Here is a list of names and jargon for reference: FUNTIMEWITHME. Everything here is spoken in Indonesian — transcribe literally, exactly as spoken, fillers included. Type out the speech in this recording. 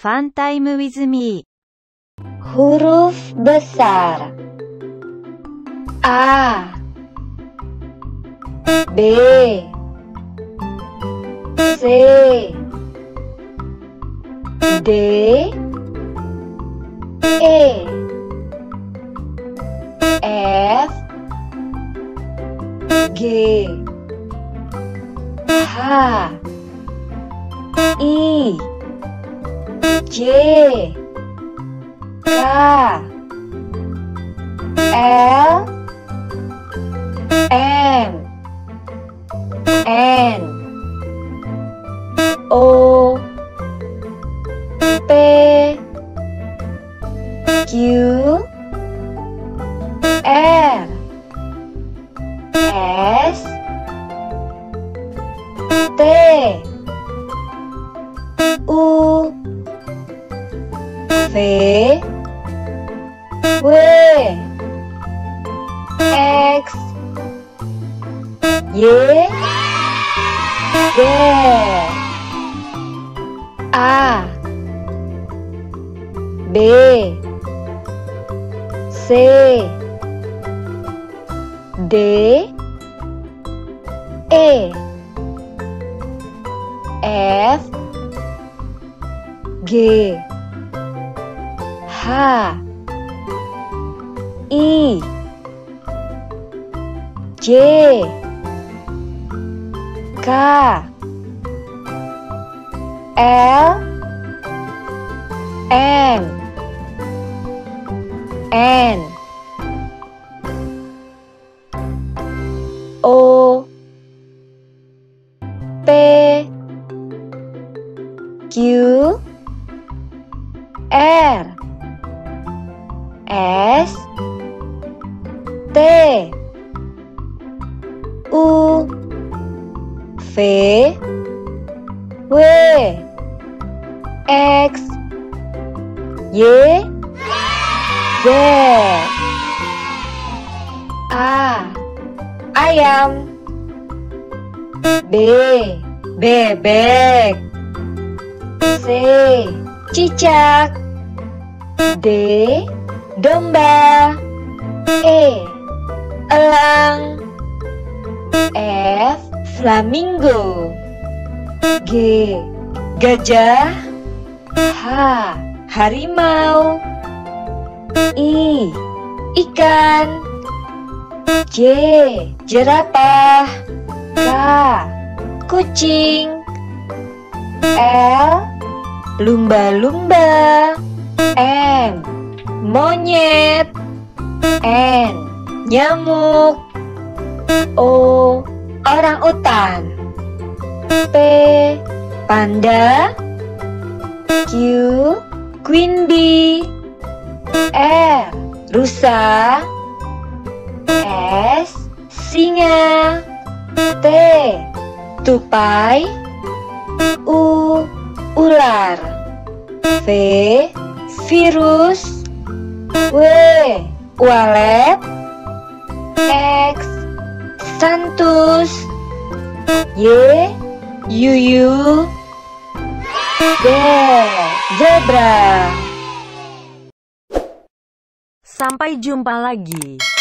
Fun time with me. Huruf besar A, B, C, D, E, F, G, H, I, J, K, L, M, N, O, P, Q, R, S, T, U, V, W, X, Y, Z, A, B, C, D, E, F, G, H, I, J, K, L, M, N, O, P, Q, R, S, T, U, V, W, X, Y, Z. A, ayam. B, bebek. C, cicak. D, domba. E, elang. F, flamingo. G, gajah. H, harimau. I, ikan. J, jerapah. K, kucing. L, lumba-lumba. M, monyet. N, nyamuk. O, orang utan. P, panda. Q, queen bee. R, rusa. S, singa. T, tupai. U, ular. V, virus. W, walet. X, Santus. Y, Yuyu. Z, zebra. Sampai jumpa lagi.